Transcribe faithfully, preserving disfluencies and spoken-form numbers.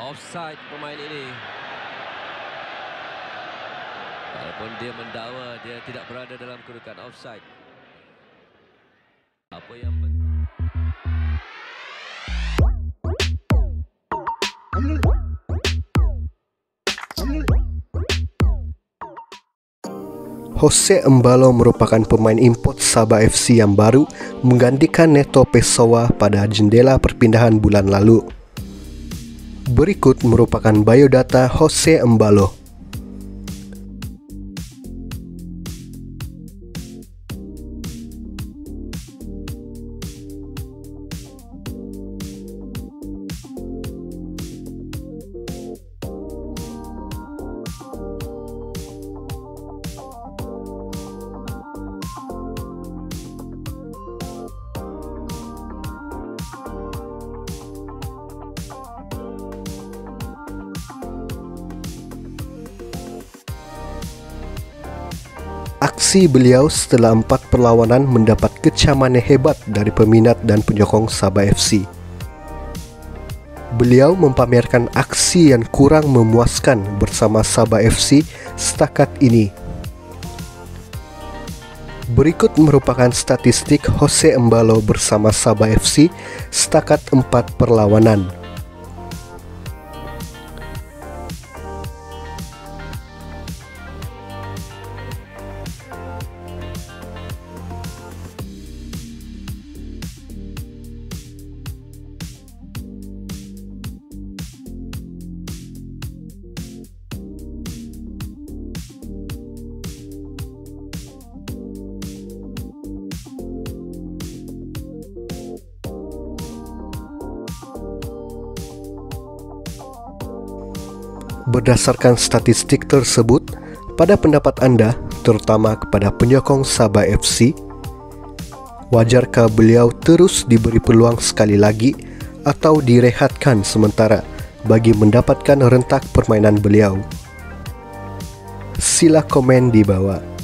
Offside pemain ini. Walaupun dia mendakwa dia tidak berada dalam kedudukan offside. Apa yang penting José Embaló merupakan pemain import Sabah F C yang baru menggantikan Neto Pesawa pada jendela perpindahan bulan lalu. Berikut merupakan biodata José Embaló. Aksi beliau setelah empat perlawanan mendapat kecaman yang hebat dari peminat dan penyokong Sabah F C. Beliau mempamerkan aksi yang kurang memuaskan bersama Sabah F C setakat ini. Berikut merupakan statistik José Embaló bersama Sabah F C setakat empat perlawanan. Berdasarkan statistik tersebut, pada pendapat Anda, terutama kepada penyokong Sabah F C, wajarkah beliau terus diberi peluang sekali lagi atau direhatkan sementara bagi mendapatkan rentak permainan beliau? Sila komen di bawah.